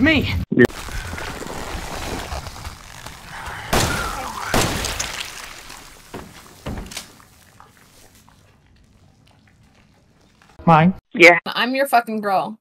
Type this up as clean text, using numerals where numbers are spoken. It's me. Yeah. Mine? Yeah. I'm your fucking girl.